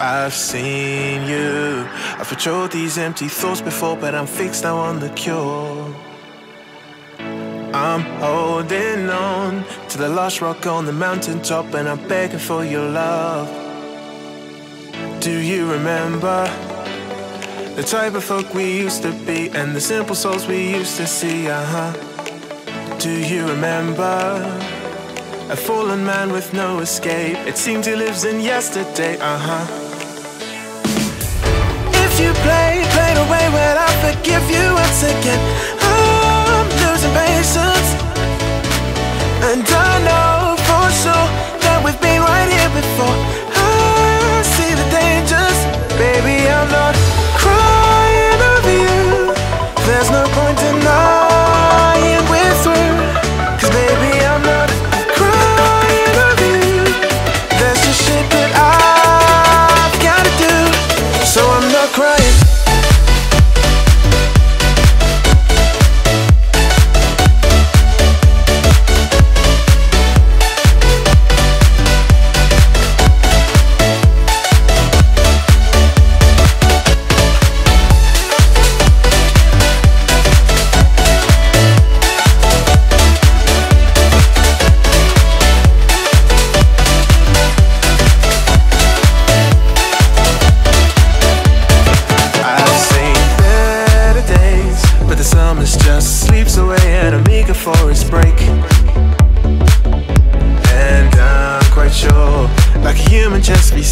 I've seen you. I've patrolled these empty thoughts before, but I'm fixed now on the cure. I'm holding on to the last rock on the mountaintop, and I'm begging for your love. Do you remember the type of folk we used to be, and the simple souls we used to see? Do you remember a fallen man with no escape? It seems he lives in yesterday, If you play it away, well, I'll forgive you once again. I'm losing patience, and I know for sure that we've been right here before. I see the dangers, baby, I'm not crying over you. There's no point denying we're through, 'cause baby, I'm not crying over you. There's just shit that I've gotta do, so I'm not crying.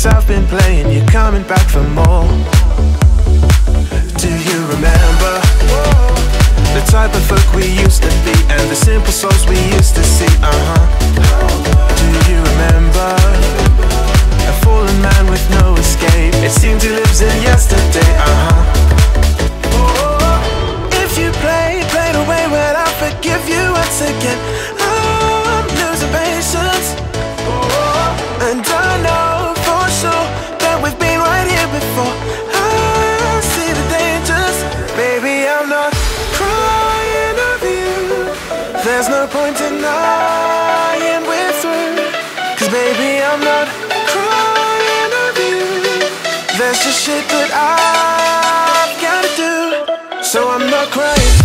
I've been playing, you're coming back for more. Do you remember the type of folk we used to be, and the simple souls we used to see? Do you remember a fallen man with no escape? It seems he lives in yesterday, If you play it away, well, I'll forgive you once again. I'm losing patience, and I know we've been right here before. I see the dangers, baby, I'm not crying over you. There's no point denying we're through, 'cause baby, I'm not crying over you. There's just shit that I've gotta do, so I'm not crying.